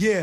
Yeah.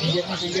Terima kasih.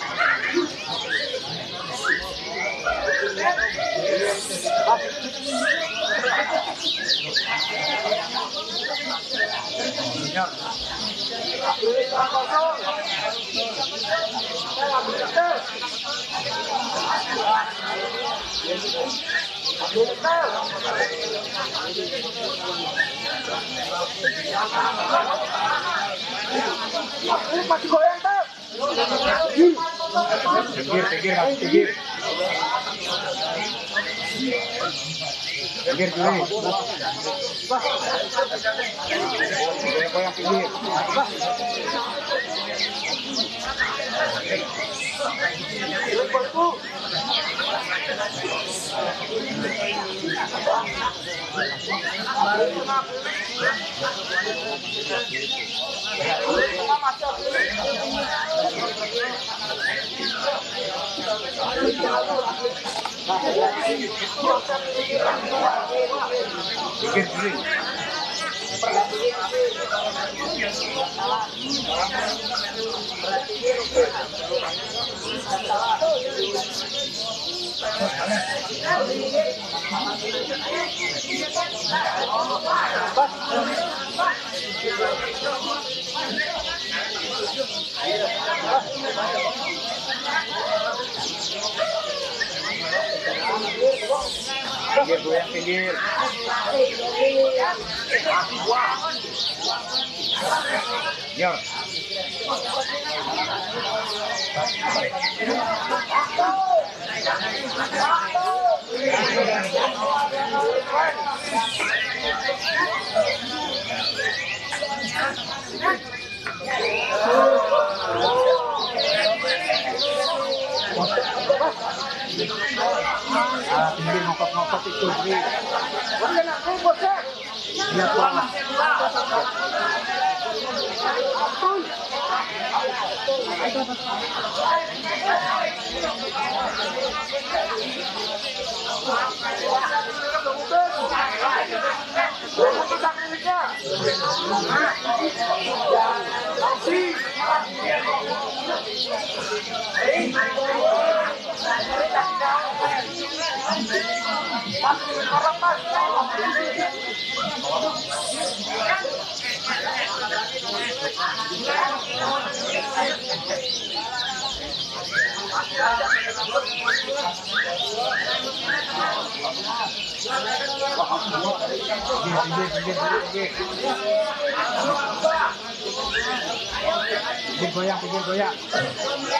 Masih goyang tak? Tegir. Tegir dulu. Goyang tegir. Lepas tu. Pinggir. Jor. Pinggir ngokok-ngokok itu beri. Lihat warna. Pinggir goyang.